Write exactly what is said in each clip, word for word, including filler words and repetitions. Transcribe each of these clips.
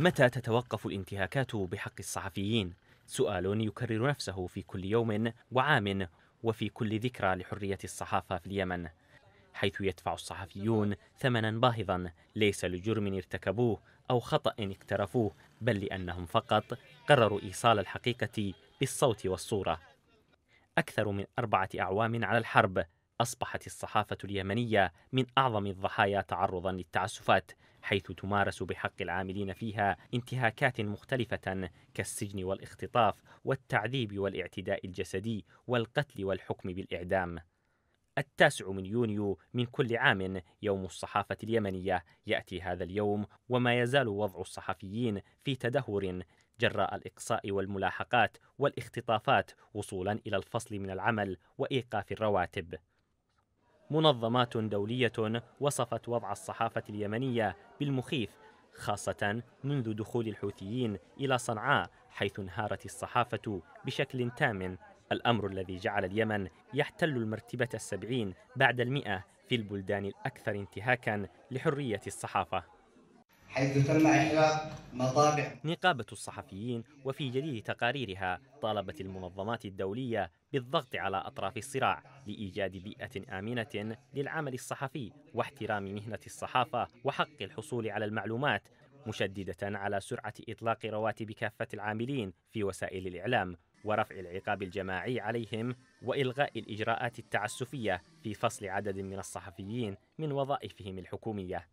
متى تتوقف الانتهاكات بحق الصحفيين؟ سؤال يكرر نفسه في كل يوم وعام وفي كل ذكرى لحرية الصحافة في اليمن، حيث يدفع الصحفيون ثمنا باهظا ليس لجرم ارتكبوه أو خطأ اقترفوه، بل لأنهم فقط قرروا إيصال الحقيقة بالصوت والصورة. أكثر من أربعة أعوام على الحرب، أصبحت الصحافة اليمنية من أعظم الضحايا تعرضا للتعسفات، حيث تمارس بحق العاملين فيها انتهاكات مختلفة كالسجن والاختطاف والتعذيب والاعتداء الجسدي والقتل والحكم بالإعدام. التاسع من يونيو من كل عام يوم الصحافة اليمنية، يأتي هذا اليوم وما يزال وضع الصحفيين في تدهور جراء الإقصاء والملاحقات والاختطافات، وصولا إلى الفصل من العمل وإيقاف الرواتب. منظمات دولية وصفت وضع الصحافة اليمنية بالمخيف، خاصة منذ دخول الحوثيين إلى صنعاء، حيث انهارت الصحافة بشكل تام، الأمر الذي جعل اليمن يحتل المرتبة السبعين بعد المئة في البلدان الأكثر انتهاكاً لحرية الصحافة، حيث تم إحراق مطابع. نقابة الصحفيين وفي جديد تقاريرها طالبت المنظمات الدولية بالضغط على أطراف الصراع لإيجاد بيئة آمنة للعمل الصحفي واحترام مهنة الصحافة وحق الحصول على المعلومات، مشددة على سرعة إطلاق رواتب كافة العاملين في وسائل الإعلام ورفع العقاب الجماعي عليهم وإلغاء الإجراءات التعسفية في فصل عدد من الصحفيين من وظائفهم الحكومية.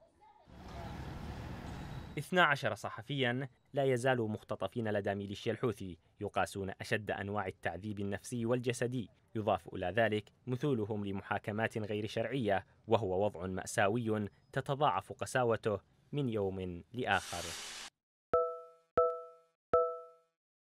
اثنا عشر صحفياً لا يزالوا مختطفين لدى ميليشيا الحوثي، يقاسون أشد أنواع التعذيب النفسي والجسدي، يضاف إلى ذلك مثولهم لمحاكمات غير شرعية، وهو وضع مأساوي تتضاعف قساوته من يوم لآخر.